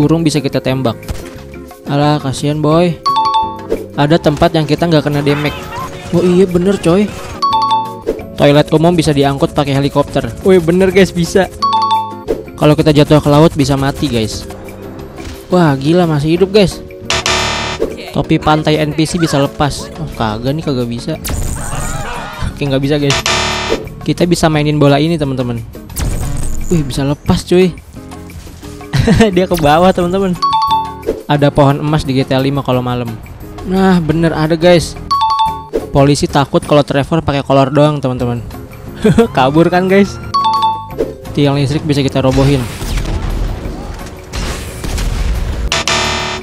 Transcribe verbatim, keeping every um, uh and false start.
burung bisa kita tembak. Alah, kasihan boy. Ada tempat yang kita nggak kena damage. Oh iya bener coy. Toilet umum bisa diangkut pakai helikopter. Woi bener guys, bisa. Kalau kita jatuh ke laut bisa mati guys. Wah gila, masih hidup guys. Topi pantai N P C bisa lepas. Oh kagak nih, kagak bisa. Oke nggak bisa guys. Kita bisa mainin bola ini teman-teman. Wih bisa lepas cuy. Dia ke bawah teman-teman. Ada pohon emas di G T A lima kalau malam. Nah bener ada guys. Polisi takut kalau Trevor pakai kolor doang teman-teman. Kabur kan guys. Tiang listrik bisa kita robohin.